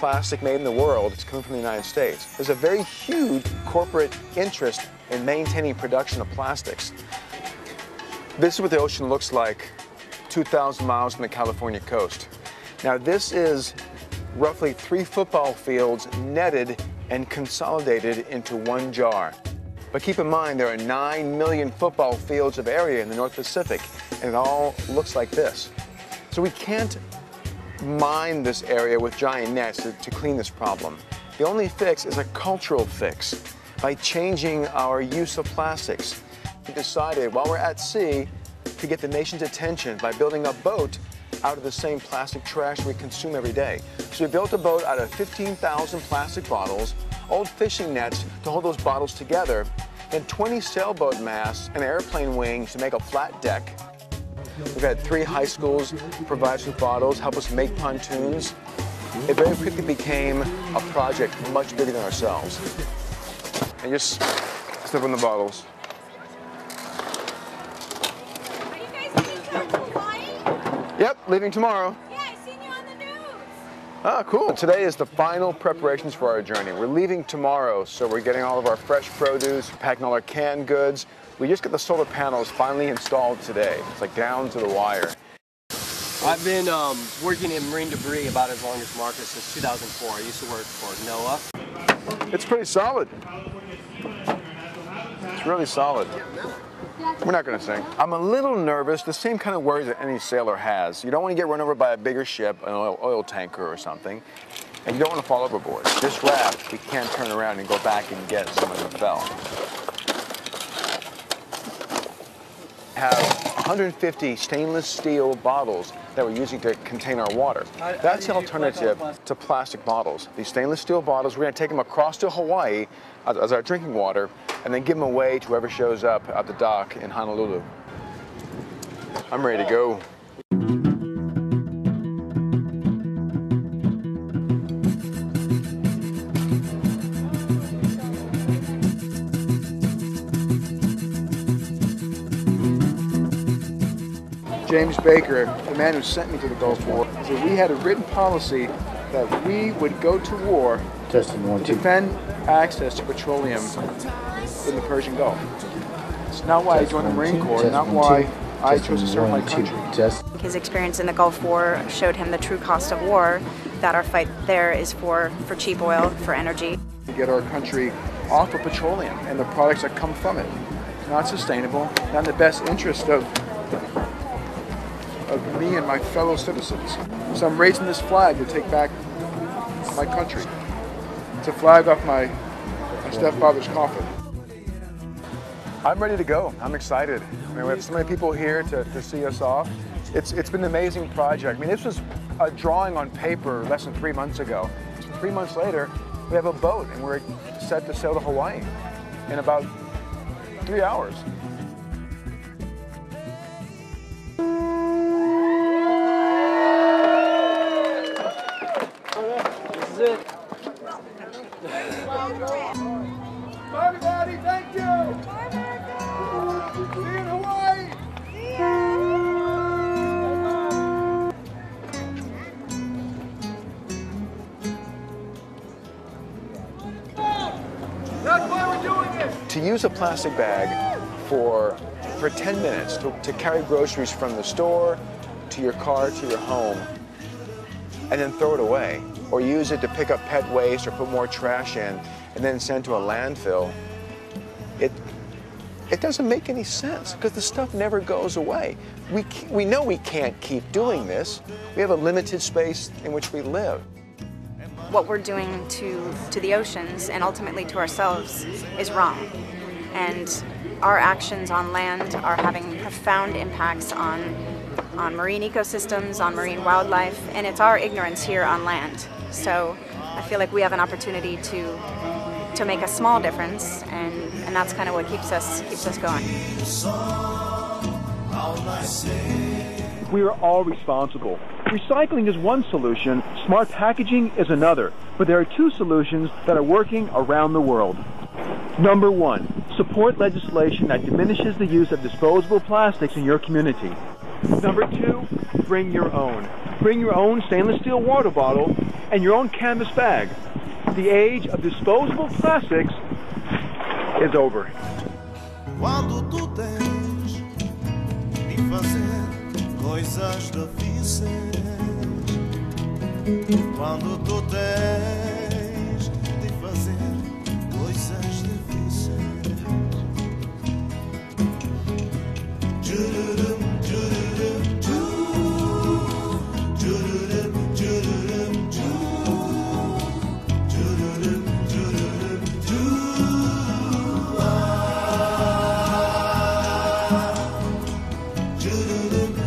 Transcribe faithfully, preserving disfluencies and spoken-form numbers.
plastic made in the world is coming from the United States. There's a very huge corporate interest in maintaining production of plastics. This is what the ocean looks like two thousand miles from the California coast. Now, this is roughly three football fields netted and consolidated into one jar. But keep in mind, there are nine million football fields of area in the North Pacific, and it all looks like this. So we can't mine this area with giant nets to, to clean this problem. The only fix is a cultural fix by changing our use of plastics. We decided while we're at sea to get the nation's attention by building a boat out of the same plastic trash we consume every day. So we built a boat out of fifteen thousand plastic bottles, old fishing nets to hold those bottles together, then twenty sailboat masts and airplane wings to make a flat deck. We've had three high schools provide us with bottles, help us make pontoons. It very quickly became a project much bigger than ourselves. And just slip on the bottles. Are you guys leaving for Hawaii? Yep, leaving tomorrow. Ah, cool. Today is the final preparations for our journey. We're leaving tomorrow, so we're getting all of our fresh produce, packing all our canned goods. We just got the solar panels finally installed today. It's like down to the wire. I've been um, working in marine debris about as long as Marcus since two thousand four. I used to work for NOAA. It's pretty solid. It's really solid. We're not going to sing. I'm a little nervous, the same kind of worries that any sailor has. You don't want to get run over by a bigger ship, an oil, oil tanker or something, and you don't want to fall overboard. This raft, we can't turn around and go back and get someone who fell. We have one hundred fifty stainless steel bottles that we're using to contain our water. That's an alternative to plastic bottles. These stainless steel bottles, we're going to take them across to Hawaii as our drinking water, and then give them away to whoever shows up at the dock in Honolulu. I'm ready to go. James Baker, the man who sent me to the Gulf War, said we had a written policy that we would go to war to defend access to petroleum in the Persian Gulf. It's not why I joined the Marine Corps, not why I chose to serve my country. His experience in the Gulf War showed him the true cost of war, that our fight there is for, for cheap oil, for energy. To get our country off of petroleum and the products that come from it. It's not sustainable, not in the best interest of of me and my fellow citizens. So I'm raising this flag to take back my country. It's a flag off my, my stepfather's coffin. I'm ready to go. I'm excited. I mean, we have so many people here to, to see us off. It's, it's been an amazing project. I mean, this was a drawing on paper less than three months ago. Three months later, we have a boat and we're set to sail to Hawaii in about three hours. Everybody, thank you! Bye, America! See you in Hawaii! See ya! That's why we're doing this! To use a plastic bag for, for ten minutes, to, to carry groceries from the store to your car to your home, and then throw it away, or use it to pick up pet waste or put more trash in, and then send to a landfill, it, it doesn't make any sense because the stuff never goes away. We, we know we can't keep doing this. We have a limited space in which we live. What we're doing to, to the oceans and ultimately to ourselves is wrong. And our actions on land are having profound impacts on, on marine ecosystems, on marine wildlife, and it's our ignorance here on land. So I feel like we have an opportunity to to make a small difference, and, and that's kind of what keeps us, keeps us going. We are all responsible. Recycling is one solution, smart packaging is another, but there are two solutions that are working around the world. Number one, support legislation that diminishes the use of disposable plastics in your community. Number two, bring your own. Bring your own stainless steel water bottle and your own canvas bag. The age of disposable plastics is over. Quando tu tens de fazer coisas difíceis, quando tu tens de fazer coisas difíceis. Jururum, jururum, jururum. Do do do.